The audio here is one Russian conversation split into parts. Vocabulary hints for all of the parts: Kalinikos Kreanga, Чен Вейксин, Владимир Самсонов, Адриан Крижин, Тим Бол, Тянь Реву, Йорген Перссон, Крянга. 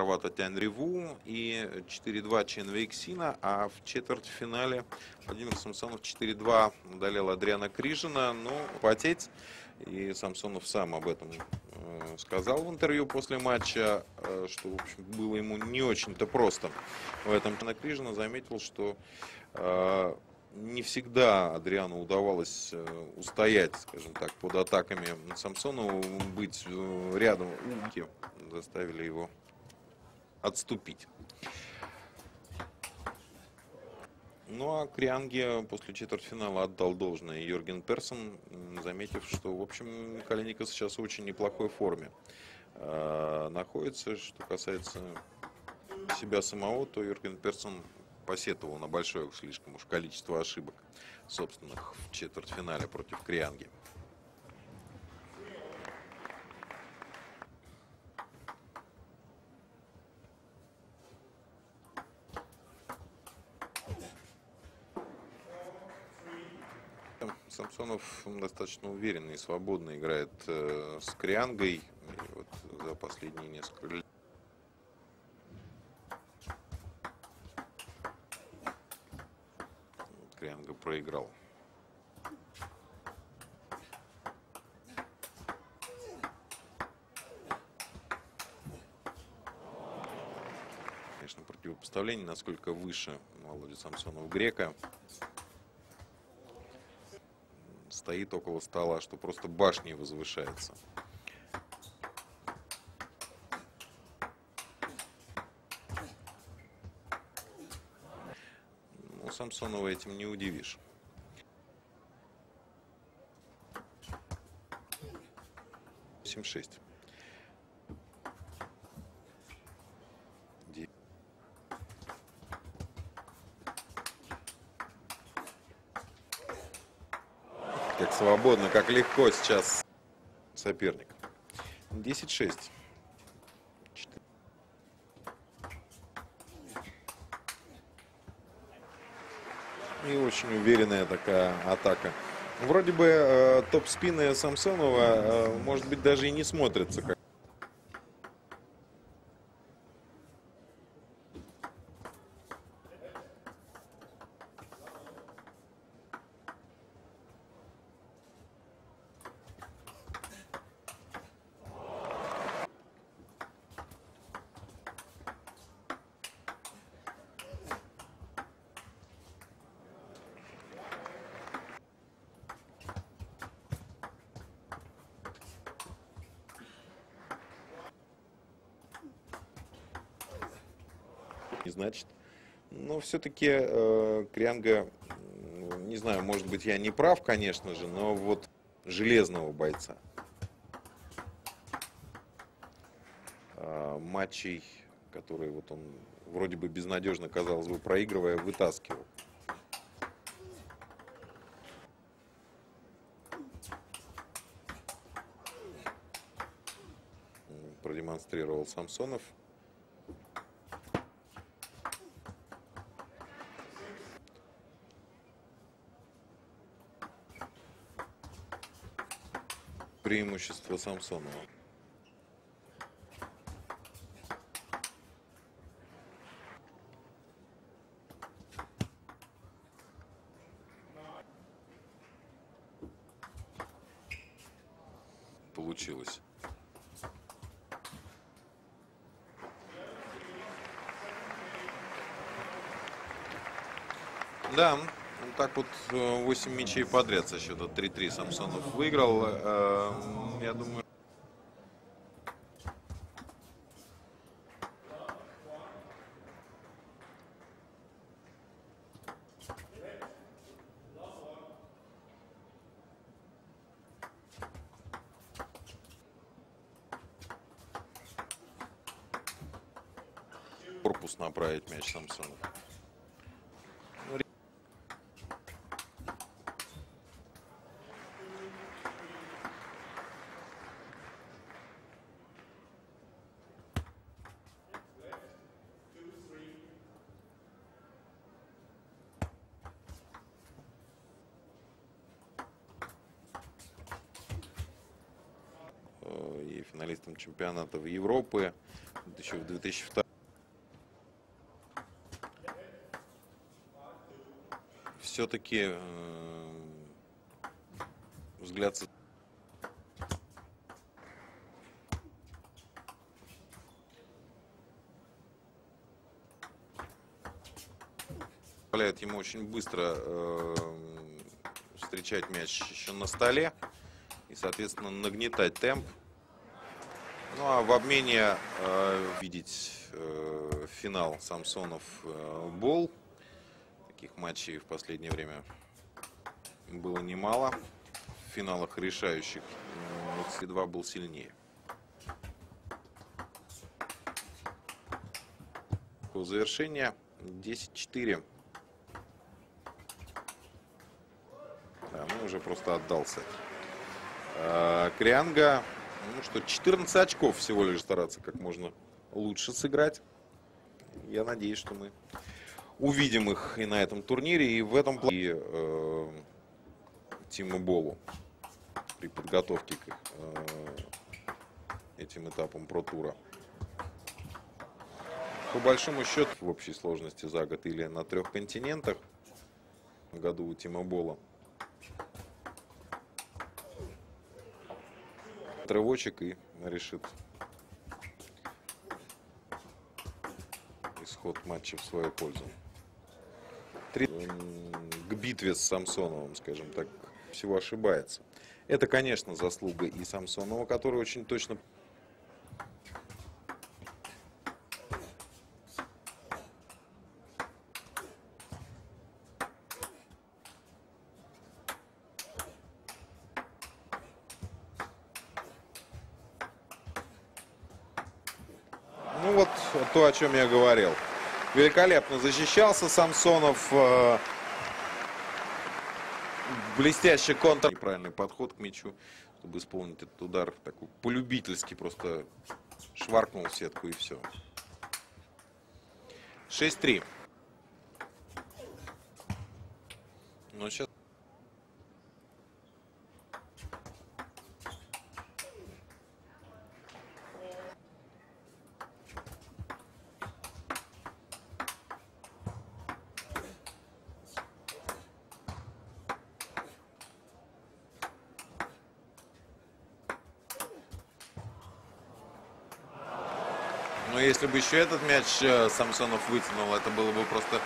хорвата Тянь Реву и 4-2 Чен Вейксина. А в четвертьфинале Владимир Самсонов 4-2 удалил Адриана Крижина. Ну, потеть. И Самсонов сам об этом сказал в интервью после матча, что, в общем, было ему не очень-то просто. В этом Чен Крижина заметил, что не всегда Адриану удавалось устоять, скажем так, под атаками Самсонова, быть рядом, руки заставили его отступить. Ну а Крянге после четвертьфинала отдал должное Йорген Перссон, заметив, что, в общем, Калиника сейчас в очень неплохой форме находится. Что касается себя самого, то Йорген Перссон посетовал на большое слишком уж количество ошибок собственных в четвертьфинале против Крянги. Самсонов достаточно уверенно и свободно играет с Криангой. И вот за последние несколько лет. Крянга проиграл. Конечно, противопоставление, насколько выше Володя Самсонов грека. Стоит около стола, что просто башней возвышается. Но Самсонова этим не удивишь. Семь шесть. Как свободно, как легко сейчас соперник. 10-6. И очень уверенная такая атака. Вроде бы топ-спины Самсонова, может быть, даже и не смотрится. Как... Значит, но все-таки Крянга, не знаю, может быть, я не прав, конечно же, но вот железного бойца. Матчей, которые вот он вроде бы безнадежно, казалось бы, проигрывая, вытаскивал. Продемонстрировал Самсонов. Преимущество Самсонова. Получилось. Да. Вот так вот 8 мячей подряд со счета 3-3 Самсонов выиграл. Я думаю... Корпус направить мяч Самсонов. и финалистом чемпионата Европы еще в 2002. Все-таки взгляд... позволяет ему очень быстро встречать мяч еще на столе и, соответственно, нагнетать темп. Ну а в обмене видеть финал Самсонов-Бол. Таких матчей в последнее время было немало. В финалах решающих едва был сильнее. По завершению 10-4. Да, ну уже просто отдался. Крянга, ну что, 14 очков всего лишь, стараться как можно лучше сыграть. Я надеюсь, что мы увидим их и на этом турнире, и в этом плане Тиму Болу при подготовке к этим этапам Про-тура. По большому счету в общей сложности за год или на 3 континентах в году у Тима Бола. Рывочек и решит исход матча в свою пользу. К битве с Самсоновым, скажем так, всего ошибается. Это, конечно, заслуга и Самсонова, который очень точно... Ну вот то, о чем я говорил. Великолепно защищался Самсонов. Блестящий контр. Неправильный подход к мячу, чтобы исполнить этот удар. Такой полюбительский, просто шваркнул в сетку и все. 6-3. Ну сейчас... Но если бы еще этот мяч Самсонов вытянул, это было бы просто...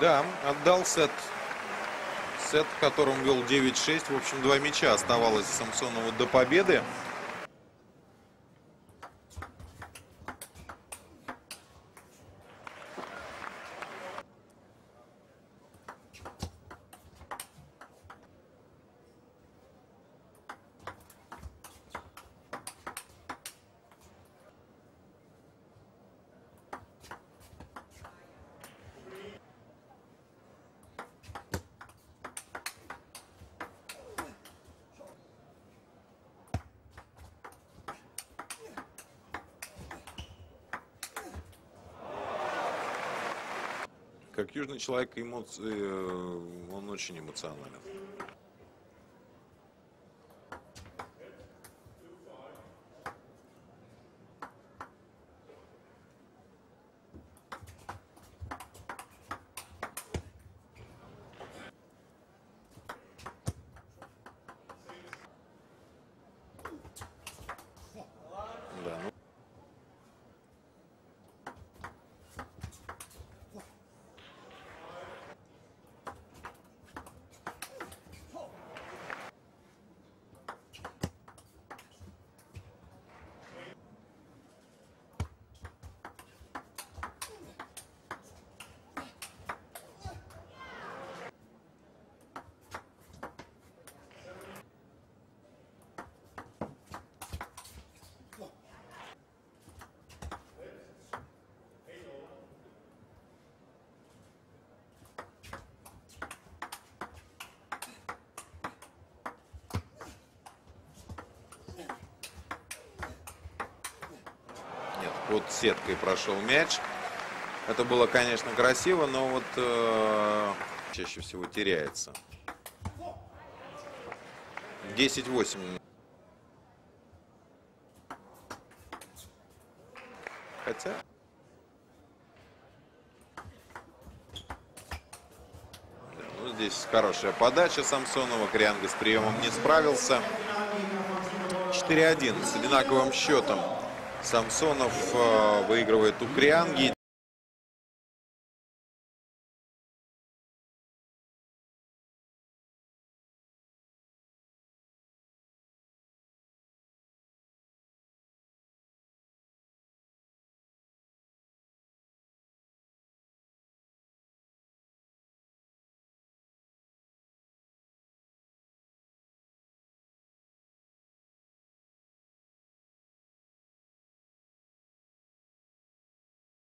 Да, отдал сет. Сет, которым вел 9-6. В общем, 2 мяча оставалось Самсонову до победы. Как южный человек, он очень эмоционален. Да, ну... под сеткой прошел мяч. Это было, конечно, красиво, но вот чаще всего теряется. 10-8. Хотя... Ну, здесь хорошая подача Самсонова. Крянга с приемом не справился. 4-1 с одинаковым счетом. Самсонов выигрывает у Крянги.